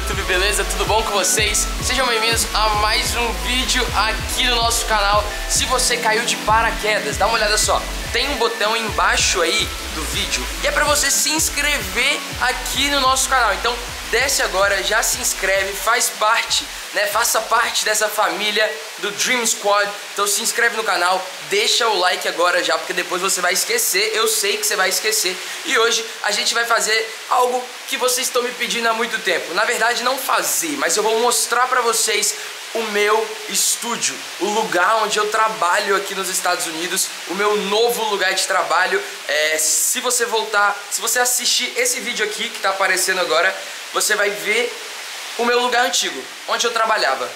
YouTube, beleza? Tudo bom com vocês? Sejam bem-vindos a mais um vídeo aqui no nosso canal. Se você caiu de paraquedas, dá uma olhada só. Tem um botão embaixo aí do vídeo e é pra você se inscrever aqui no nosso canal. Então desce agora, já se inscreve, faz parte, né? Faça parte dessa família do Dream Squad. Então se inscreve no canal, deixa o like agora já, porque depois você vai esquecer. Eu sei que você vai esquecer. E hoje a gente vai fazer algo que vocês estão me pedindo há muito tempo. Na verdade não fazer, mas eu vou mostrar pra vocês o meu estúdio, o lugar onde eu trabalho aqui nos Estados Unidos, o meu novo lugar de trabalho. Se você voltar, se você assistir esse vídeo aqui que tá aparecendo agora, você vai ver o meu lugar antigo, onde eu trabalhava.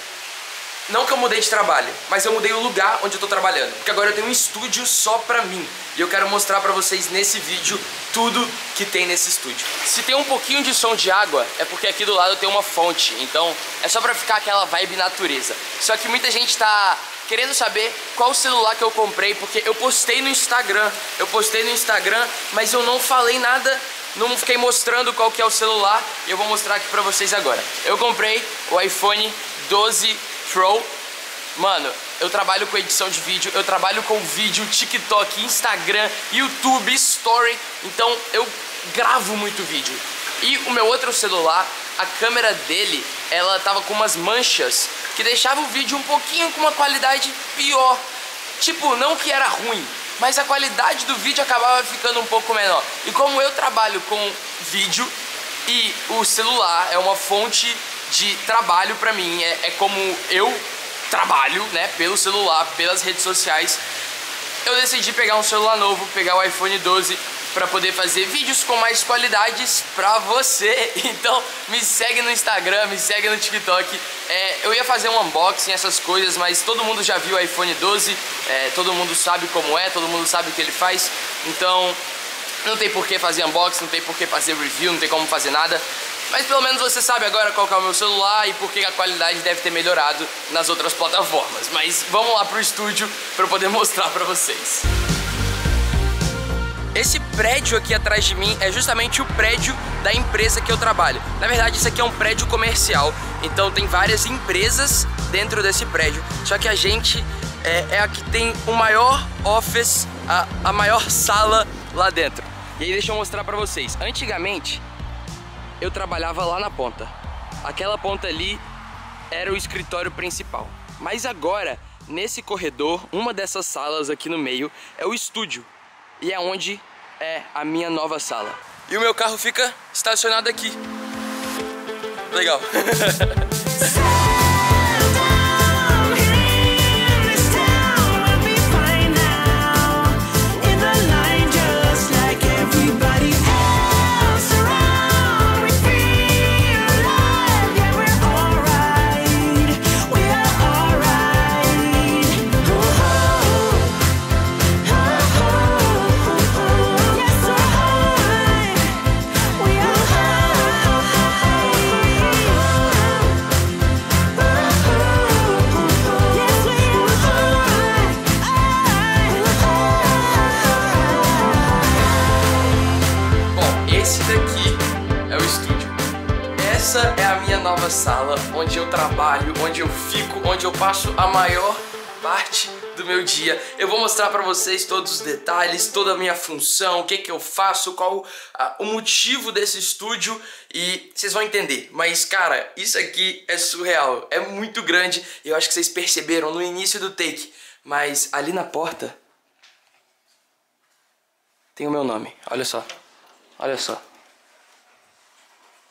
Não que eu mudei de trabalho, mas eu mudei o lugar onde eu tô trabalhando, porque agora eu tenho um estúdio só pra mim. E eu quero mostrar pra vocês nesse vídeo tudo que tem nesse estúdio. Se tem um pouquinho de som de água, é porque aqui do lado tem uma fonte. Então é só pra ficar aquela vibe natureza. Só que muita gente tá querendo saber qual celular que eu comprei, porque eu postei no Instagram. Mas eu não falei nada, não fiquei mostrando qual que é o celular. E eu vou mostrar aqui pra vocês agora. Eu comprei o iPhone 12 Pro. Mano, eu trabalho com edição de vídeo, eu trabalho com vídeo, TikTok, Instagram, YouTube, Story. Então eu gravo muito vídeo. E o meu outro celular, a câmera dele, ela tava com umas manchas que deixava o vídeo um pouquinho com uma qualidade pior. Tipo, não que era ruim, mas a qualidade do vídeo acabava ficando um pouco menor. E como eu trabalho com vídeo e o celular é uma fonte de trabalho pra mim, é como eu trabalho, né, pelo celular, pelas redes sociais, eu decidi pegar um celular novo, pegar o iPhone 12 pra poder fazer vídeos com mais qualidades pra você. Então me segue no Instagram, me segue no TikTok. Eu ia fazer um unboxing, essas coisas, mas todo mundo já viu o iPhone 12, todo mundo sabe como é, todo mundo sabe o que ele faz. Então não tem por que fazer unboxing, não tem por que fazer review, não tem como fazer nada. Mas pelo menos você sabe agora qual que é o meu celular e por que a qualidade deve ter melhorado nas outras plataformas. Mas vamos lá pro estúdio para eu poder mostrar pra vocês. Esse prédio aqui atrás de mim é justamente o prédio da empresa que eu trabalho. Na verdade, isso aqui é um prédio comercial, então tem várias empresas dentro desse prédio. Só que a gente é a que tem o maior office, a maior sala lá dentro. E aí deixa eu mostrar pra vocês. Antigamente, eu trabalhava lá na ponta. Aquela ponta ali era o escritório principal. Mas agora, nesse corredor, uma dessas salas aqui no meio é o estúdio. E é onde é a minha nova sala. E o meu carro fica estacionado aqui. Legal. Essa é a minha nova sala, onde eu trabalho, onde eu fico, onde eu passo a maior parte do meu dia. Eu vou mostrar pra vocês todos os detalhes, toda a minha função, o que que eu faço, qual o motivo desse estúdio, e vocês vão entender. Mas cara, isso aqui é surreal, é muito grande. Eu acho que vocês perceberam no início do take, mas ali na porta tem o meu nome, olha só, olha só.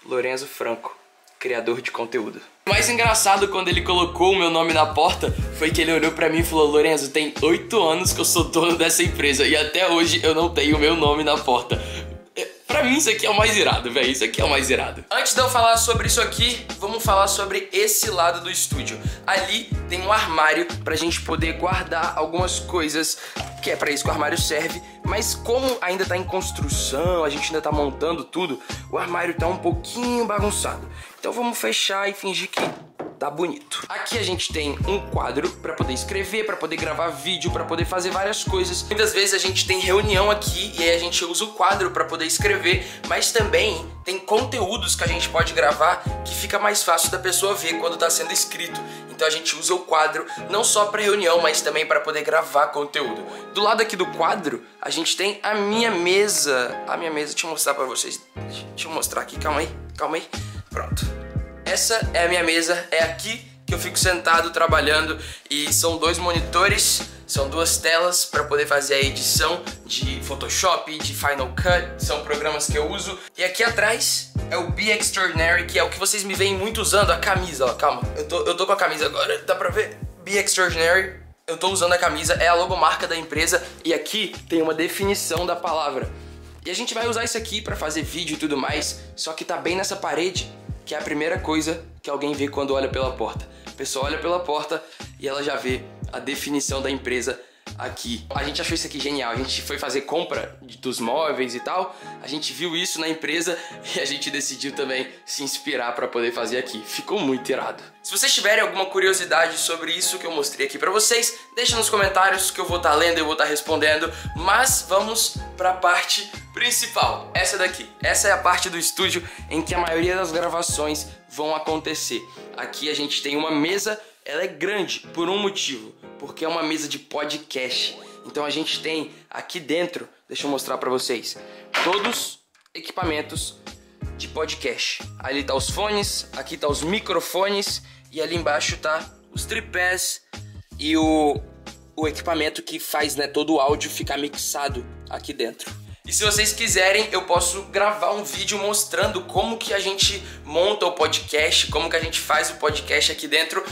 Lorenzo Franco, criador de conteúdo. O mais engraçado quando ele colocou o meu nome na porta foi que ele olhou pra mim e falou: Lorenzo, tem 8 anos que eu sou dono dessa empresa e até hoje eu não tenho o meu nome na porta. Pra mim isso aqui é o mais irado, velho, isso aqui é o mais irado. Antes de eu falar sobre isso aqui, vamos falar sobre esse lado do estúdio. Ali tem um armário pra gente poder guardar algumas coisas, que é pra isso que o armário serve. Mas como ainda tá em construção, a gente ainda tá montando tudo, o armário tá um pouquinho bagunçado. Então vamos fechar e fingir que dá bonito. Aqui a gente tem um quadro para poder escrever, para poder gravar vídeo, para poder fazer várias coisas. Muitas vezes a gente tem reunião aqui e aí a gente usa o quadro para poder escrever, mas também tem conteúdos que a gente pode gravar que fica mais fácil da pessoa ver quando está sendo escrito. Então a gente usa o quadro não só para reunião, mas também para poder gravar conteúdo. Do lado aqui do quadro, a gente tem a minha mesa. A minha mesa, deixa eu mostrar para vocês. Deixa eu mostrar aqui, calma aí. Pronto. Essa é a minha mesa, é aqui que eu fico sentado trabalhando e são dois monitores, são duas telas para poder fazer a edição de Photoshop, de Final Cut, são programas que eu uso. E aqui atrás é o Be Extraordinary, que é o que vocês me veem muito usando, a camisa, ó, calma, eu tô com a camisa agora, dá pra ver? Be Extraordinary, eu tô usando a camisa, é a logomarca da empresa e aqui tem uma definição da palavra. E a gente vai usar isso aqui pra fazer vídeo e tudo mais, só que tá bem nessa parede, que é a primeira coisa que alguém vê quando olha pela porta. A pessoa olha pela porta e ela já vê a definição da empresa aqui. A gente achou isso aqui genial, a gente foi fazer compra dos móveis e tal, a gente viu isso na empresa e a gente decidiu também se inspirar para poder fazer aqui. Ficou muito irado. Se vocês tiverem alguma curiosidade sobre isso que eu mostrei aqui para vocês, deixa nos comentários que eu vou estar lendo e eu vou estar respondendo, mas vamos para a parte principal, essa daqui. Essa é a parte do estúdio em que a maioria das gravações vão acontecer. Aqui a gente tem uma mesa, ela é grande por um motivo, porque é uma mesa de podcast. Então a gente tem aqui dentro, deixa eu mostrar pra vocês, todos equipamentos de podcast. Ali tá os fones, aqui tá os microfones e ali embaixo tá os tripés e o equipamento que faz, né, todo o áudio ficar mixado aqui dentro. E se vocês quiserem, eu posso gravar um vídeo mostrando como que a gente monta o podcast, como que a gente faz o podcast aqui dentro.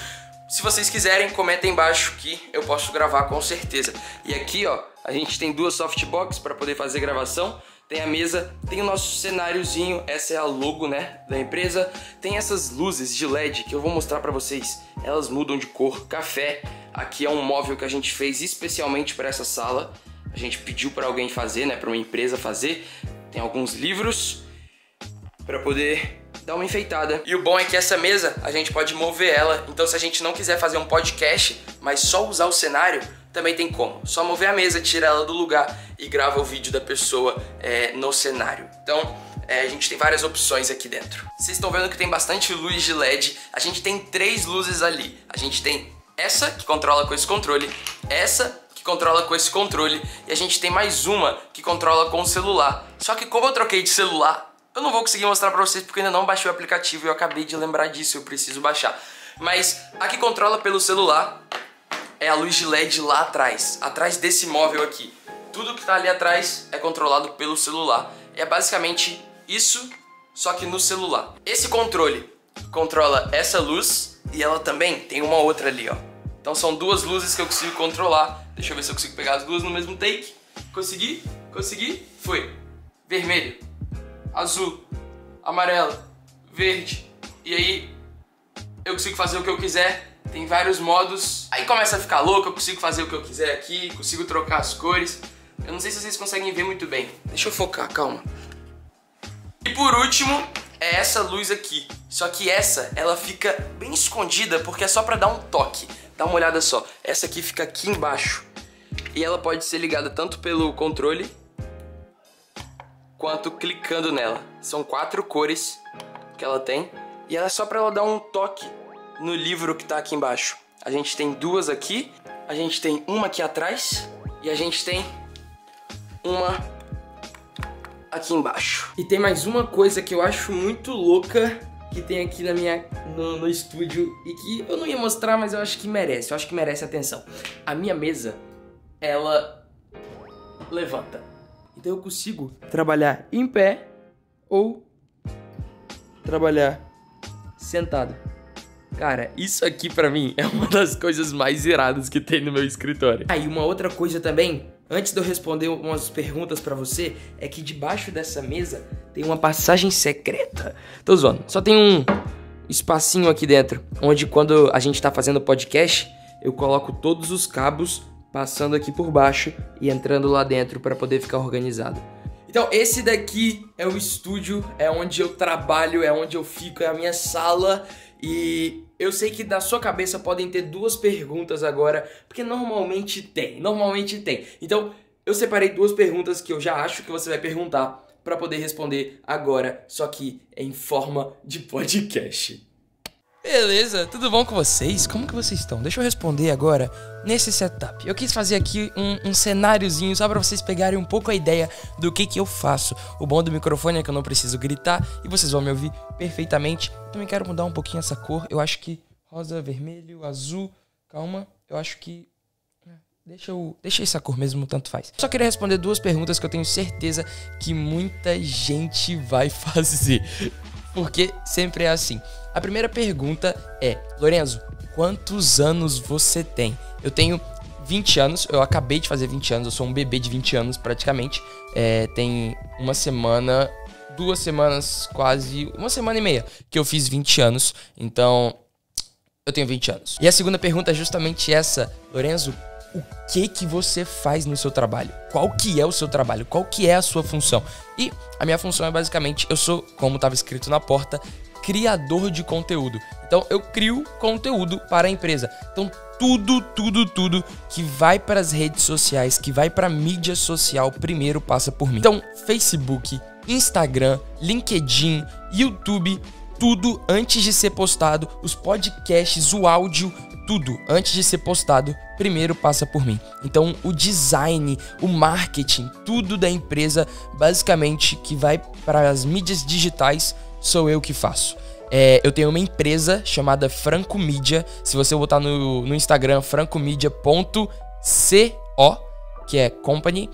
Se vocês quiserem, comentem embaixo que eu posso gravar com certeza. E aqui, ó, a gente tem duas softbox para poder fazer gravação. Tem a mesa, tem o nosso cenáriozinho, essa é a logo, né, da empresa. Tem essas luzes de LED que eu vou mostrar pra vocês, elas mudam de cor café. Aqui é um móvel que a gente fez especialmente para essa sala. A gente pediu para alguém fazer, né, para uma empresa fazer. Tem alguns livros para poder dar uma enfeitada. E o bom é que essa mesa, a gente pode mover ela. Então se a gente não quiser fazer um podcast, mas só usar o cenário, também tem como. Só mover a mesa, tira ela do lugar e grava o vídeo da pessoa no cenário. Então a gente tem várias opções aqui dentro. Vocês estão vendo que tem bastante luz de LED. A gente tem três luzes ali. A gente tem essa, que controla com esse controle. Essa, que controla com esse controle, e a gente tem mais uma que controla com o celular. Só que como eu troquei de celular, eu não vou conseguir mostrar pra vocês porque eu ainda não baixei o aplicativo e eu acabei de lembrar disso, eu preciso baixar. Mas a que controla pelo celular é a luz de LED lá atrás desse móvel aqui. Tudo que tá ali atrás é controlado pelo celular. É basicamente isso, só que no celular. Esse controle controla essa luz e ela também tem uma outra ali, ó. Então são duas luzes que eu consigo controlar. Deixa eu ver se eu consigo pegar as duas no mesmo take. Consegui? Consegui? Foi. Vermelho, azul, amarelo, verde. E aí eu consigo fazer o que eu quiser. Tem vários modos. Aí começa a ficar louco, eu consigo fazer o que eu quiser aqui. Consigo trocar as cores. Eu não sei se vocês conseguem ver muito bem. Deixa eu focar, calma. E por último, é essa luz aqui. Só que essa, ela fica bem escondida porque é só pra dar um toque. Dá uma olhada só, essa aqui fica aqui embaixo e ela pode ser ligada tanto pelo controle quanto clicando nela. São quatro cores que ela tem e ela é só para ela dar um toque no livro que tá aqui embaixo. A gente tem duas aqui, a gente tem uma aqui atrás e a gente tem uma aqui embaixo. E tem mais uma coisa que eu acho muito louca que tem aqui na no estúdio e que eu não ia mostrar, mas eu acho que merece atenção. A minha mesa, ela levanta. Então eu consigo trabalhar em pé ou trabalhar sentado. Cara, isso aqui pra mim é uma das coisas mais iradas que tem no meu escritório. Ah, e uma outra coisa também, antes de eu responder umas perguntas pra você, é que debaixo dessa mesa tem uma passagem secreta. Tô zoando. Só tem um espacinho aqui dentro, onde quando a gente tá fazendo podcast, eu coloco todos os cabos passando aqui por baixo e entrando lá dentro pra poder ficar organizado. Então esse daqui é o estúdio, é onde eu trabalho, é onde eu fico, é a minha sala. E Eu sei que da sua cabeça podem ter duas perguntas agora, porque normalmente tem. Então, eu separei duas perguntas que eu já acho que você vai perguntar para poder responder agora, só que em forma de podcast. Beleza, tudo bom com vocês? Como que vocês estão? Deixa eu responder agora nesse setup. Eu quis fazer aqui um cenáriozinho só pra vocês pegarem um pouco a ideia do que eu faço. O bom do microfone é que eu não preciso gritar e vocês vão me ouvir perfeitamente. Também quero mudar um pouquinho essa cor. Eu acho que rosa, vermelho, azul... Calma, eu acho que... Deixa essa cor mesmo, tanto faz. Só queria responder duas perguntas que eu tenho certeza que muita gente vai fazer. Porque sempre é assim. A primeira pergunta é: Lorenzo, quantos anos você tem? Eu tenho 20 anos, eu acabei de fazer 20 anos, eu sou um bebê de 20 anos praticamente. Tem uma semana, duas semanas, quase uma semana e meia que eu fiz 20 anos, então eu tenho 20 anos. E a segunda pergunta é justamente essa: Lorenzo, o que você faz no seu trabalho? Qual que é o seu trabalho? Qual que é a sua função? E a minha função é basicamente, eu sou, como estava escrito na porta, criador de conteúdo. Então eu crio conteúdo para a empresa. Então tudo que vai para as redes sociais, que vai para a mídia social, primeiro passa por mim. Então Facebook, Instagram, LinkedIn, YouTube, tudo antes de ser postado, os podcasts, o áudio, tudo antes de ser postado, primeiro passa por mim. Então o design, o marketing, tudo da empresa, basicamente, que vai para as mídias digitais, sou eu que faço. Eu tenho uma empresa chamada Franco Media. Se você botar no Instagram, francomedia.co, que é company,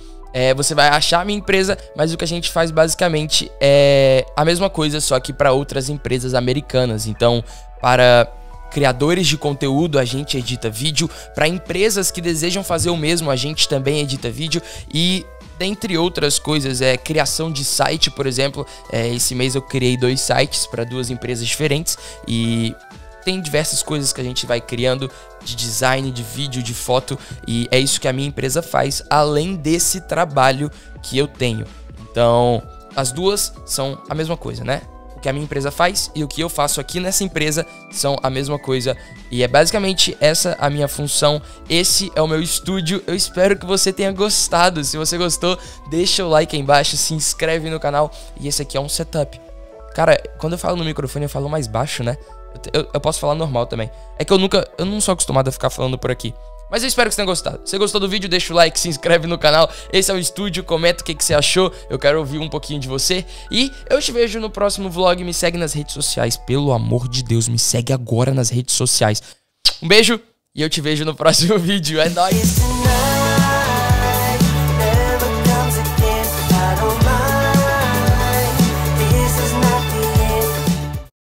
você vai achar a minha empresa. Mas o que a gente faz basicamente é a mesma coisa, só que para outras empresas americanas. Então, para criadores de conteúdo, a gente edita vídeo. Para empresas que desejam fazer o mesmo, a gente também edita vídeo. E dentre outras coisas, criação de site, por exemplo. Esse mês eu criei 2 sites para 2 empresas diferentes. E tem diversas coisas que a gente vai criando, de design, de vídeo, de foto. E é isso que a minha empresa faz, além desse trabalho que eu tenho. Então, as duas são a mesma coisa, né? O que a minha empresa faz e o que eu faço aqui nessa empresa são a mesma coisa. E é basicamente essa a minha função. Esse é o meu estúdio. Eu espero que você tenha gostado. Se você gostou, deixa o like aí embaixo, se inscreve no canal. E esse aqui é um setup. Cara, quando eu falo no microfone, eu falo mais baixo, né? Eu posso falar normal também. É que eu não sou acostumado a ficar falando por aqui. Mas eu espero que você tenha gostado. Se você gostou do vídeo, deixa o like, se inscreve no canal. Esse é o estúdio, comenta o que você achou. Eu quero ouvir um pouquinho de você. E eu te vejo no próximo vlog. Me segue nas redes sociais. Pelo amor de Deus, me segue agora nas redes sociais. Um beijo e eu te vejo no próximo vídeo. É nóis!